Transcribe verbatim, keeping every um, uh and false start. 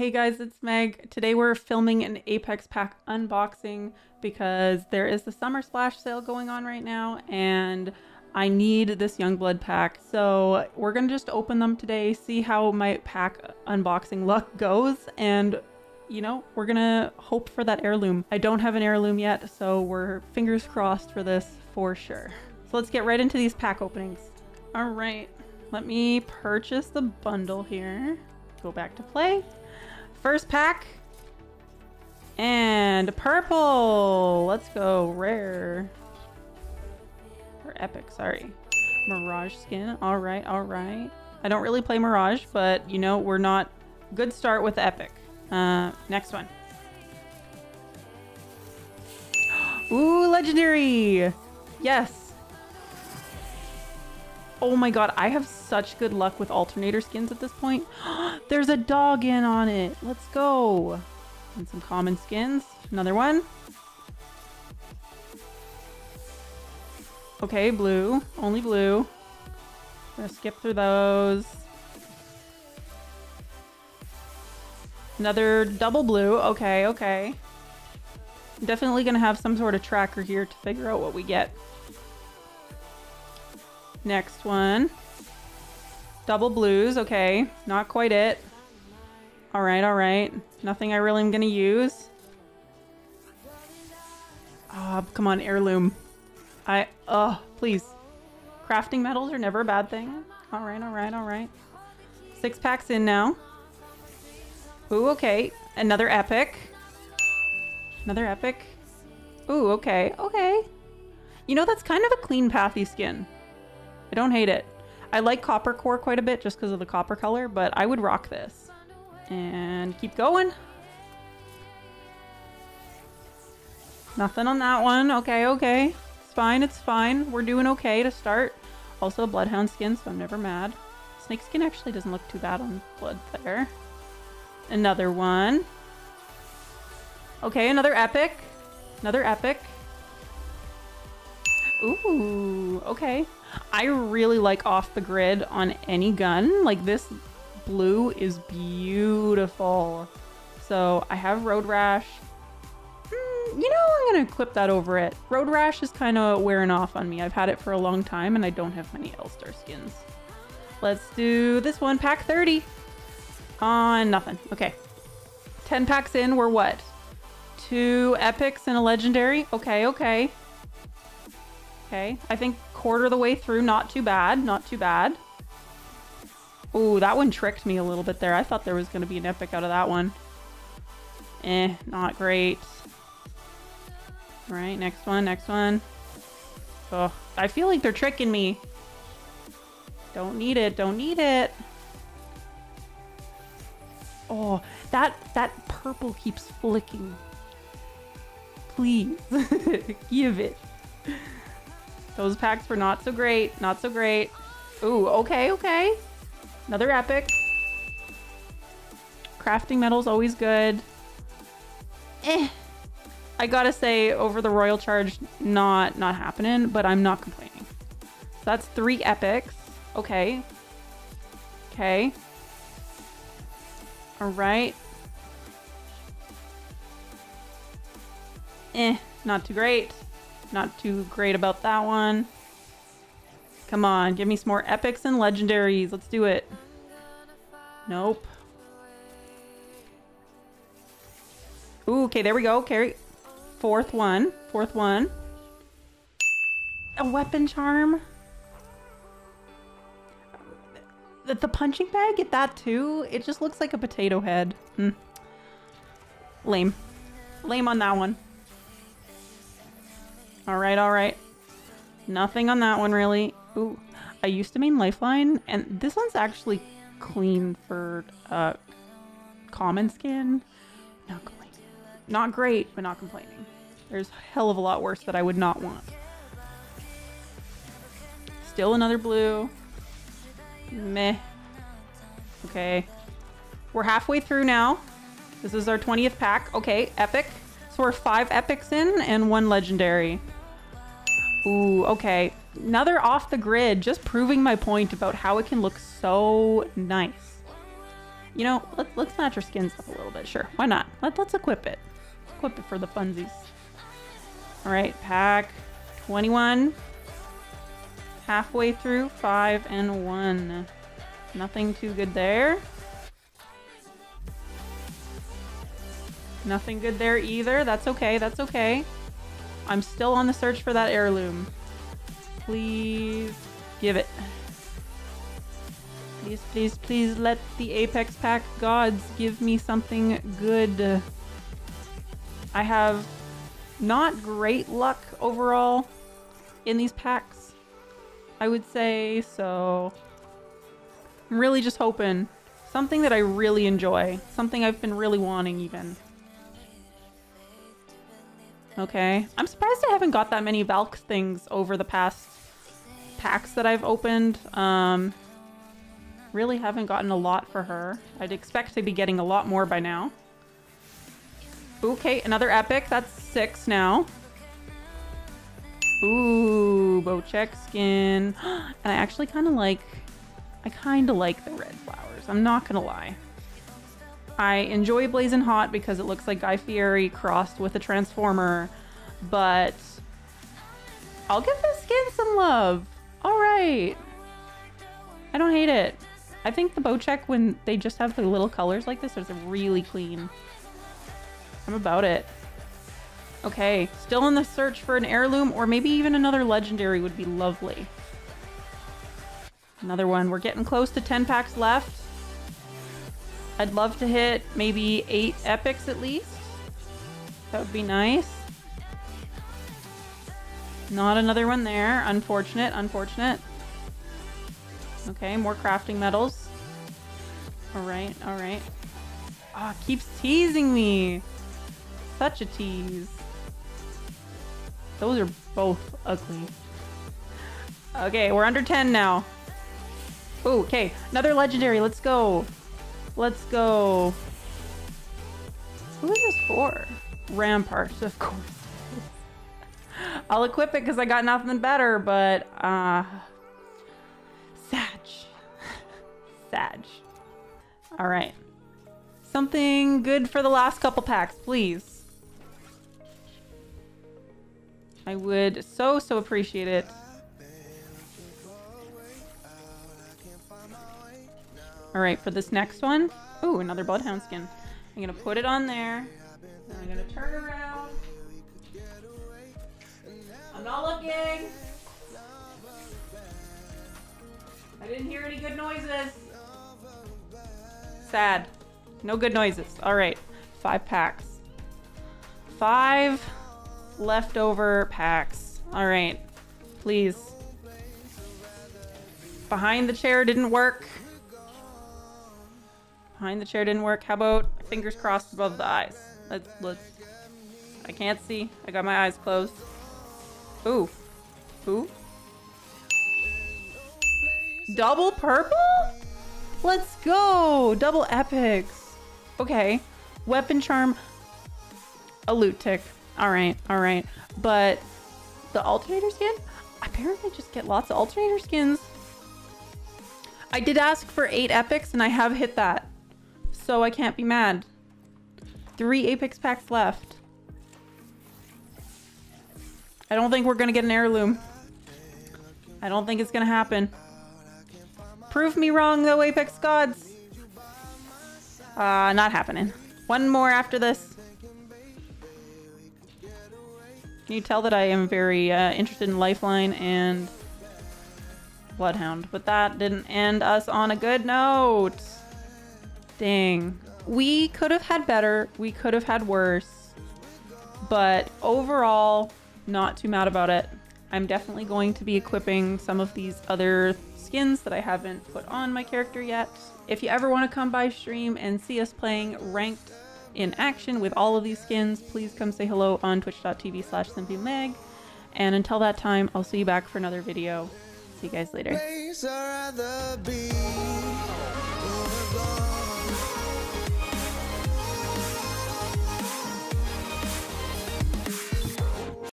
Hey guys, it's Meg. Today we're filming an Apex pack unboxing because there is the Summer Splash sale going on right now and I need this Youngblood pack. So we're gonna just open them today, see how my pack unboxing luck goes, and you know, we're gonna hope for that heirloom. I don't have an heirloom yet, so we're fingers crossed for this for sure. So let's get right into these pack openings. All right, let me purchase the bundle here. Go back to play. First pack and purple. Let's go rare or epic. Sorry, Mirage skin. All right, all right. I don't really play Mirage, but you know we're not good. Start with epic. Uh, next one. Ooh, legendary. Yes. Oh my god, I have such good luck with alternator skins at this point. There's a dog in on it. Let's go. And some common skins. Another one. Okay, blue. Only blue. I'm gonna skip through those. Another double blue. Okay, okay. Definitely gonna have some sort of tracker here to figure out what we get. Next one. Double blues. Okay, not quite it. All right, all right. Nothing I really am gonna use. Oh, come on, heirloom. I, oh, please. Crafting metals are never a bad thing. All right, all right, all right. Six packs in now. Ooh, okay. Another epic. Another epic. Ooh, okay, okay. You know, that's kind of a clean pathy skin. I don't hate it. I like copper core quite a bit just because of the copper color, but I would rock this. And keep going. Nothing on that one. Okay, okay. It's fine, it's fine. We're doing okay to start. Also a Bloodhound skin, so I'm never mad. Snake skin actually doesn't look too bad on Blood there. Another one. Okay, another epic. Another epic. Ooh, okay. I really like off-the-grid on any gun. Like this blue is beautiful. So I have Road Rash. Mm, you know, I'm gonna clip that over it. Road Rash is kind of wearing off on me. I've had it for a long time and I don't have many L-Star skins. Let's do this one, pack thirty. On nothing, okay. ten packs in, we're what? Two epics and a legendary? Okay, okay. Okay, I think quarter of the way through, not too bad, not too bad. Ooh, that one tricked me a little bit there. I thought there was gonna be an epic out of that one. Eh, not great. All right, next one, next one. Oh, I feel like they're tricking me. Don't need it, don't need it. Oh, that, that purple keeps flicking. Please, give it. Those packs were not so great, not so great. Ooh, okay, okay. Another epic. Crafting metal's always good. Eh. I gotta say, over the royal charge, not not happening, but I'm not complaining. So that's three epics. Okay. Okay. All right. Eh, not too great. Not too great about that one. Come on, give me some more epics and legendaries. Let's do it. Nope. Ooh, okay, there we go. Carry. Fourth one. Fourth one. A weapon charm. The, the punching bag? Get that too? It just looks like a potato head. Mm. Lame. Lame on that one. All right, all right. Nothing on that one, really. Ooh, I used to main Lifeline, and this one's actually clean for uh, common skin. Not complaining. Not great, but not complaining. There's a hell of a lot worse that I would not want. Still another blue. Meh. Okay. We're halfway through now. This is our twentieth pack. Okay, epic. So we're five epics in and one legendary. Ooh, okay. Another off the grid, just proving my point about how it can look so nice. You know, let's, let's match our skins up a little bit. Sure, why not? Let, let's equip it. Let's equip it for the funsies. All right, pack twenty-one. Halfway through, five and one. Nothing too good there. Nothing good there either. That's okay, that's okay. I'm still on the search for that heirloom. Please give it. Please, please, please let the Apex Pack gods give me something good. I have not great luck overall in these packs, I would say, so I'm really just hoping. Something that I really enjoy. Something I've been really wanting even. Okay. I'm surprised I haven't got that many Valk things over the past packs that I've opened. Um, really haven't gotten a lot for her. I'd expect to be getting a lot more by now. Okay, another epic. That's six now. Ooh, Bocek skin. And I actually kind of like... I kind of like the red flowers. I'm not going to lie. I enjoy Blazing Hot because it looks like Guy Fieri crossed with a Transformer, but I'll give this skin some love. All right. I don't hate it. I think the Bocek, when they just have the little colors like this, is really clean. I'm about it. Okay, still in the search for an heirloom, or maybe even another legendary would be lovely. Another one. We're getting close to ten packs left. I'd love to hit maybe eight epics at least. That would be nice. Not another one there. Unfortunate, unfortunate. Okay, more crafting metals. All right, all right. Ah, oh, keeps teasing me. Such a tease. Those are both ugly. Okay, we're under ten now. Ooh, okay, another legendary. Let's go. Let's go. Who is this for? Rampart, of course. I'll equip it because I got nothing better, but uh Sag. Sag. Alright. Something good for the last couple packs, please. I would so so appreciate it. All right, for this next one, ooh, another Bloodhound skin. I'm gonna put it on there, and I'm gonna turn around. I'm not looking. I didn't hear any good noises. Sad, no good noises. All right, five packs. Five leftover packs. All right, please. Behind the chair didn't work. Behind the chair didn't work. How about fingers crossed above the eyes? Let's, let's. I can't see. I got my eyes closed. Ooh. Ooh. Double purple? Let's go. Double epics. Okay. Weapon charm. A loot tick. All right. All right. But the alternator skin? Apparently just get lots of alternator skins. I did ask for eight epics and I have hit that. So I can't be mad. Three Apex packs left. I don't think we're gonna get an heirloom. I don't think it's gonna happen. Prove me wrong though, Apex gods. Uh, not happening. One more after this. Can you tell that I am very uh, interested in Lifeline and Bloodhound? But that didn't end us on a good note. Dang. We could have had better. We could have had worse. But overall, not too mad about it. I'm definitely going to be equipping some of these other skins that I haven't put on my character yet. If you ever want to come by stream and see us playing ranked in action with all of these skins, please come say hello on twitch dot t v slash SimplyMaeg. And until that time, I'll see you back for another video. See you guys later.